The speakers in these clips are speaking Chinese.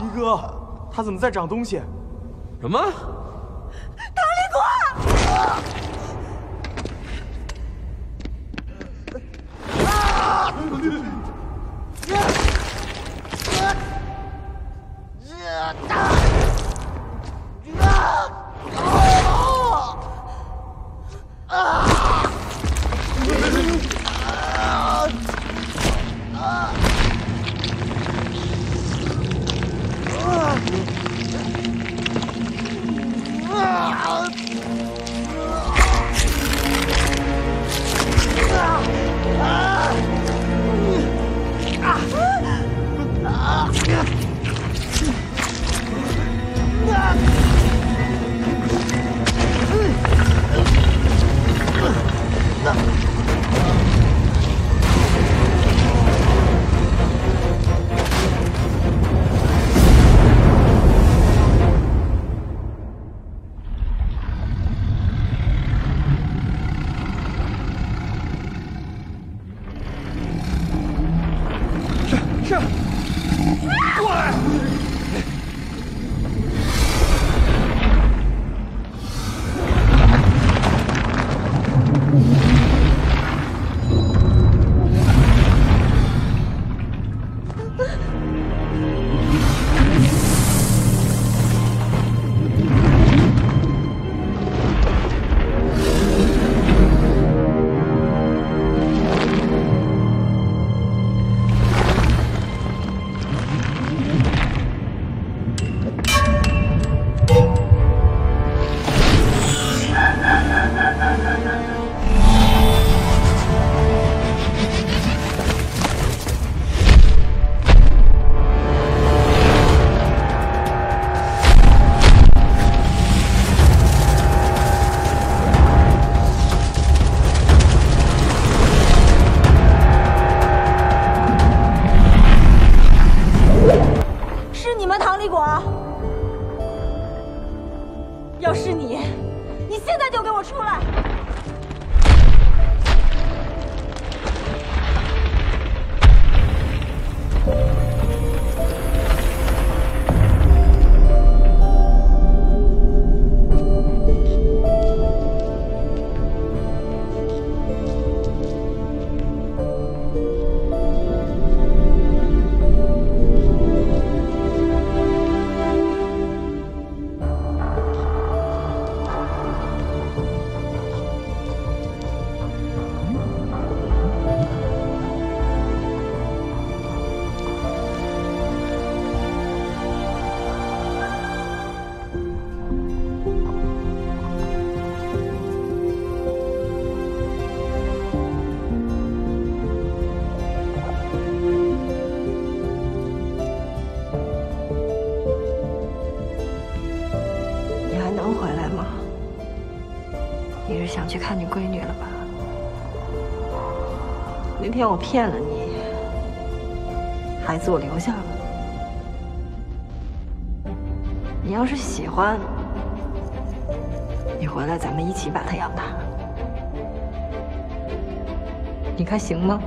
一哥，他怎么在长东西？什么？唐立国！去看你闺女了吧？那天我骗了你，孩子我留下了。你要是喜欢，你回来咱们一起把她养大，你看行吗？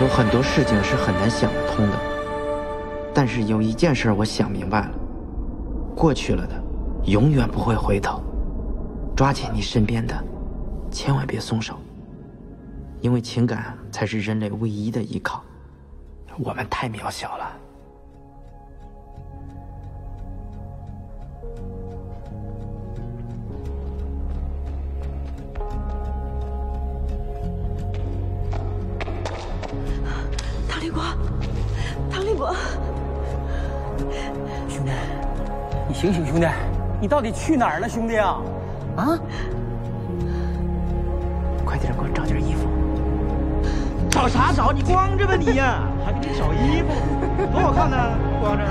有很多事情是很难想得通的，但是有一件事我想明白了，过去了的。永远不会回头。抓紧你身边的，千万别松手，因为情感才是人类唯一的依靠。我们太渺小了。 兄弟，你醒醒！兄弟，你到底去哪儿了，兄弟啊？啊！快点给我找件衣服！找啥找？你光着吧你呀！还给你找衣服，多好看呢！光着。